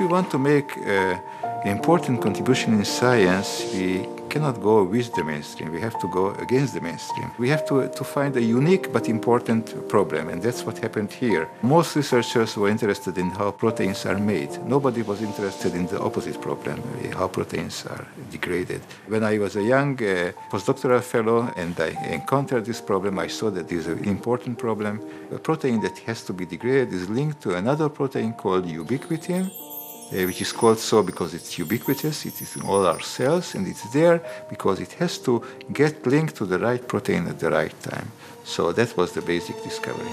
we want to make an important contribution in science, we cannot go with the mainstream. We have to go against the mainstream. We have to find a unique but important problem, and that's what happened here. Most researchers were interested in how proteins are made. Nobody was interested in the opposite problem, how proteins are degraded. When I was a young postdoctoral fellow and I encountered this problem, I saw that this is an important problem. A protein that has to be degraded is linked to another protein called ubiquitin, which is called so because it's ubiquitous, it is in all our cells, and it's there because it has to get linked to the right protein at the right time. So that was the basic discovery.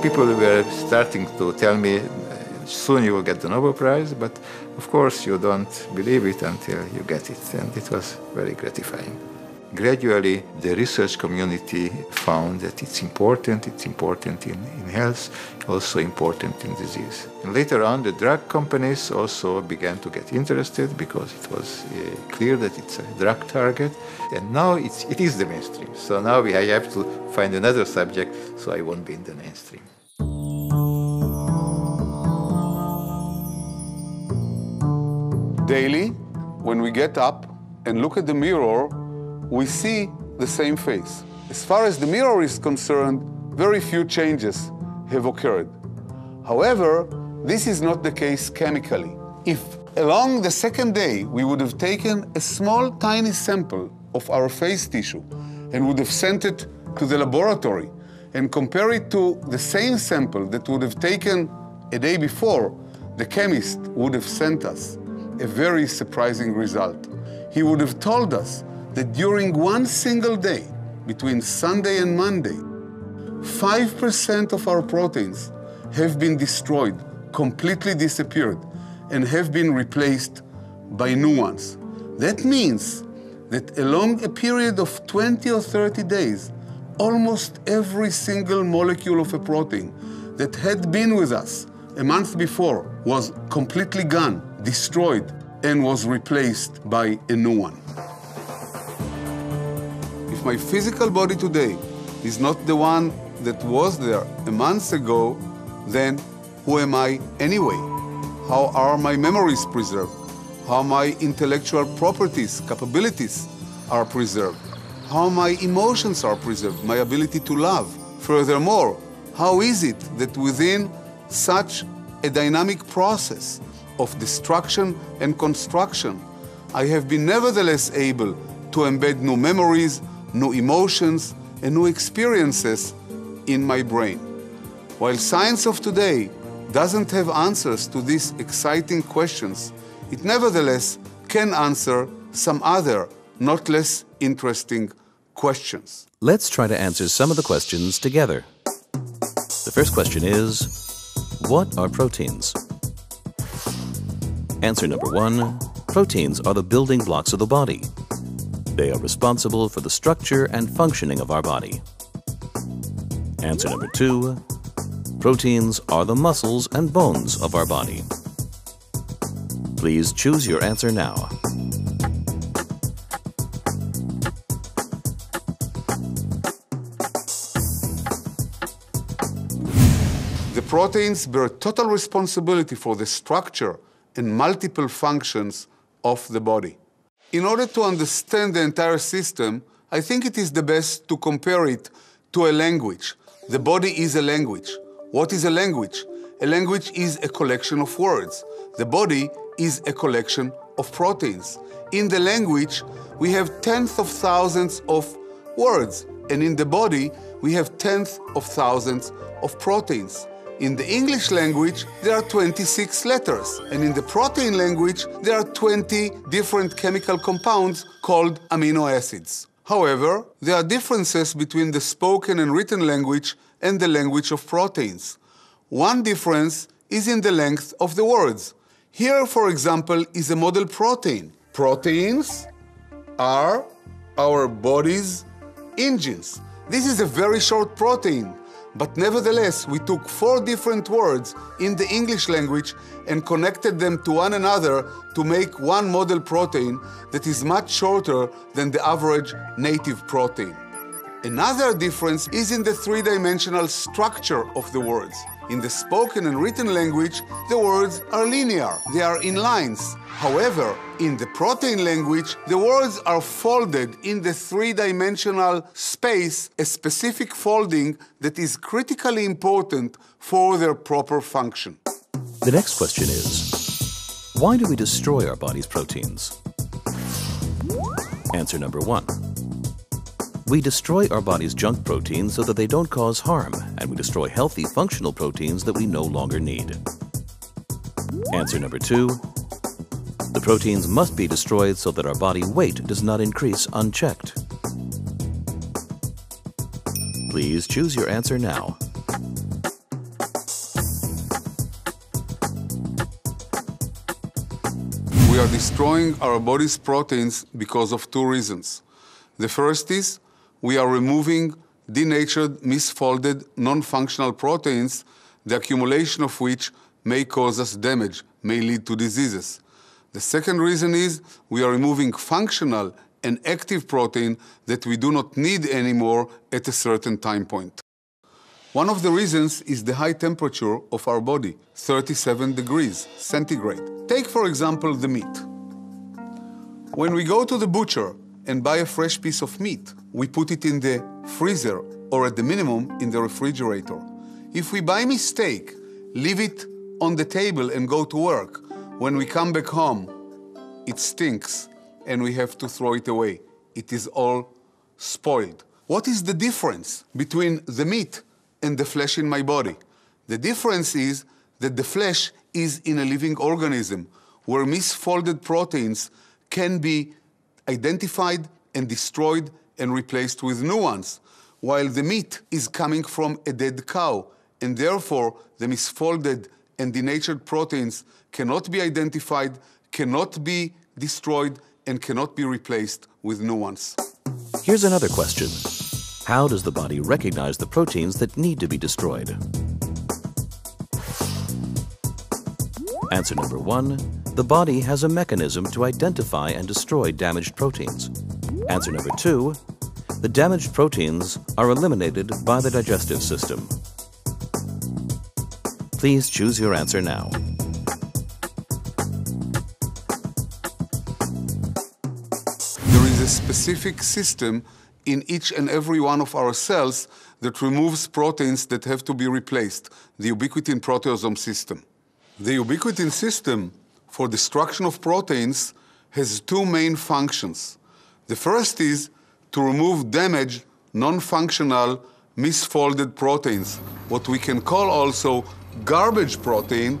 People were starting to tell me, soon you will get the Nobel Prize, but of course you don't believe it until you get it, and it was very gratifying. Gradually, the research community found that it's important in health, also important in disease. And later on, the drug companies also began to get interested because it was clear that it's a drug target. And now it is the mainstream. So now I have to find another subject so I won't be in the mainstream. Daily, when we get up and look at the mirror, we see the same face. As far as the mirror is concerned, very few changes have occurred. However, this is not the case chemically. If along the second day we would have taken a small, tiny sample of our face tissue and would have sent it to the laboratory and compare it to the same sample that would have taken a day before, the chemist would have sent us a very surprising result. He would have told us that during one single day, between Sunday and Monday, 5% of our proteins have been destroyed, completely disappeared, and have been replaced by new ones. That means that along a period of 20 or 30 days, almost every single molecule of a protein that had been with us a month before was completely gone, destroyed, and was replaced by a new one. If my physical body today is not the one that was there a month ago, then who am I anyway? How are my memories preserved? How my intellectual properties, capabilities are preserved? How my emotions are preserved, my ability to love? Furthermore, how is it that within such a dynamic process of destruction and construction, I have been nevertheless able to embed new memories, new emotions, and new experiences in my brain? While science of today doesn't have answers to these exciting questions, it nevertheless can answer some other, not less interesting questions. Let's try to answer some of the questions together. The first question is, what are proteins? Answer number one, proteins are the building blocks of the body. They are responsible for the structure and functioning of our body. Answer number two, proteins are the muscles and bones of our body. Please choose your answer now. The proteins bear total responsibility for the structure and multiple functions of the body. In order to understand the entire system, I think it is the best to compare it to a language. The body is a language. What is a language? A language is a collection of words. The body is a collection of proteins. In the language, we have tens of thousands of words, and in the body, we have tens of thousands of proteins. In the English language, there are 26 letters, and in the protein language, there are 20 different chemical compounds called amino acids. However, there are differences between the spoken and written language and the language of proteins. One difference is in the length of the words. Here, for example, is a model protein. Proteins are our body's engines. This is a very short protein. But nevertheless, we took 4 different words in the English language and connected them to one another to make one model protein that is much shorter than the average native protein. Another difference is in the three-dimensional structure of the words. In the spoken and written language, the words are linear, they are in lines. However, in the protein language, the words are folded in the three-dimensional space, a specific folding that is critically important for their proper function. The next question is, why do we destroy our body's proteins? Answer number one. We destroy our body's junk proteins so that they don't cause harm, and we destroy healthy, functional proteins that we no longer need. Answer number two. The proteins must be destroyed so that our body weight does not increase unchecked. Please choose your answer now. We are destroying our body's proteins because of two reasons. The first is, we are removing denatured, misfolded, non-functional proteins, the accumulation of which may cause us damage, may lead to diseases. The second reason is we are removing functional and active protein that we do not need anymore at a certain time point. One of the reasons is the high temperature of our body, 37 degrees centigrade. Take, for example, the meat. When we go to the butcher and buy a fresh piece of meat, we put it in the freezer or at the minimum in the refrigerator. If we by mistake leave it on the table and go to work, when we come back home, it stinks and we have to throw it away. It is all spoiled. What is the difference between the meat and the flesh in my body? The difference is that the flesh is in a living organism where misfolded proteins can be identified and destroyed and replaced with new ones, while the meat is coming from a dead cow, and therefore the misfolded and denatured proteins cannot be identified, cannot be destroyed, and cannot be replaced with new ones. Here's another question. How does the body recognize the proteins that need to be destroyed? Answer number one. The body has a mechanism to identify and destroy damaged proteins. Answer number two, the damaged proteins are eliminated by the digestive system. Please choose your answer now. There is a specific system in each and every one of our cells that removes proteins that have to be replaced, the ubiquitin proteasome system. The ubiquitin system for destruction of proteins has two main functions. The first is to remove damaged, non-functional, misfolded proteins, what we can call also garbage protein.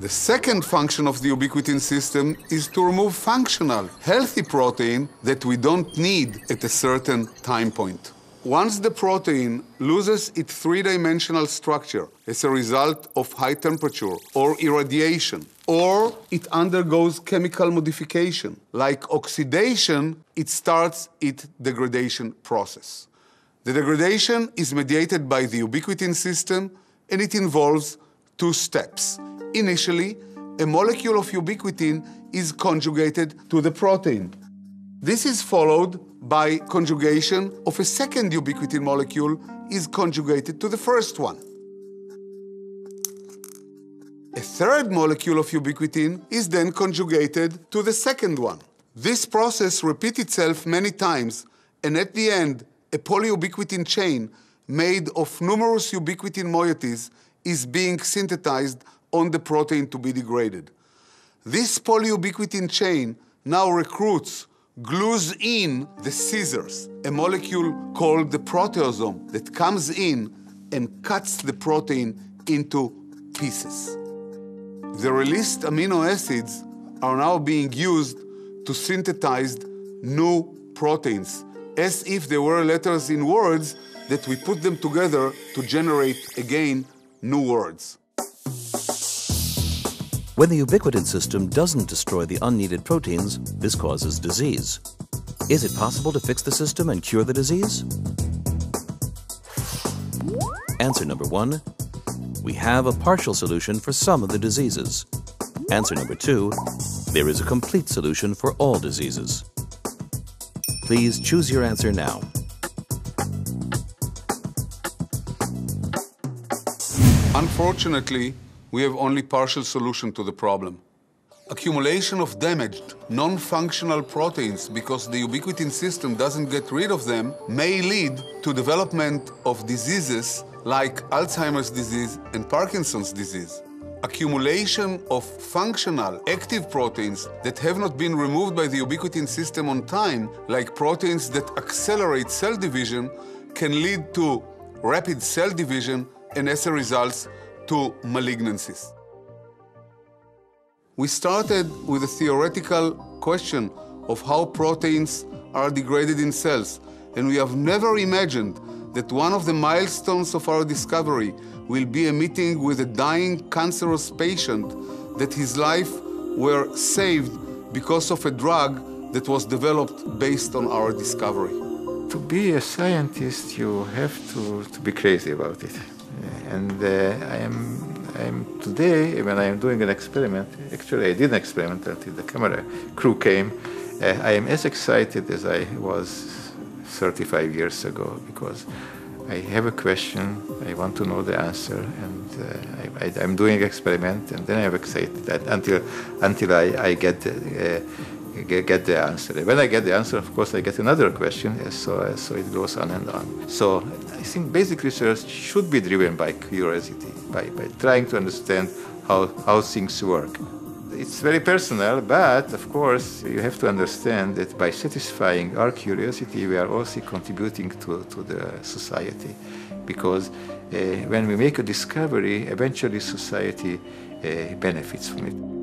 The second function of the ubiquitin system is to remove functional, healthy protein that we don't need at a certain time point. Once the protein loses its three-dimensional structure as a result of high temperature or irradiation, or it undergoes chemical modification, like oxidation, it starts its degradation process. The degradation is mediated by the ubiquitin system, and it involves two steps. Initially, a molecule of ubiquitin is conjugated to the protein. This is followed by conjugation of a second ubiquitin molecule is conjugated to the first one. A third molecule of ubiquitin is then conjugated to the second one. This process repeats itself many times, and at the end, a polyubiquitin chain made of numerous ubiquitin moieties is being synthesized on the protein to be degraded. This polyubiquitin chain now glues in the scissors, a molecule called the proteasome that comes in and cuts the protein into pieces. The released amino acids are now being used to synthesize new proteins, as if they were letters in words that we put them together to generate, again, new words. When the ubiquitin system doesn't destroy the unneeded proteins, this causes disease. Is it possible to fix the system and cure the disease? Answer number one, we have a partial solution for some of the diseases. Answer number two, there is a complete solution for all diseases. Please choose your answer now. Unfortunately, we have only partial solution to the problem. Accumulation of damaged, non-functional proteins because the ubiquitin system doesn't get rid of them may lead to development of diseases like Alzheimer's disease and Parkinson's disease. Accumulation of functional, active proteins that have not been removed by the ubiquitin system on time, like proteins that accelerate cell division, can lead to rapid cell division and, as a result, to malignancies. We started with a theoretical question of how proteins are degraded in cells, and we have never imagined that one of the milestones of our discovery will be a meeting with a dying cancerous patient that his life were saved because of a drug that was developed based on our discovery. To be a scientist, you have to be crazy about it. And I am today, when I am doing an experiment, actually I did an experiment until the camera crew came, I am as excited as I was 35 years ago, because I have a question, I want to know the answer, and I'm doing an experiment, and then I'm excited until I get the answer. When I get the answer, of course, I get another question, so it goes on and on. So I think basic research should be driven by curiosity, by trying to understand how things work. It's very personal, but of course, you have to understand that by satisfying our curiosity, we are also contributing to the society. Because when we make a discovery, eventually society benefits from it.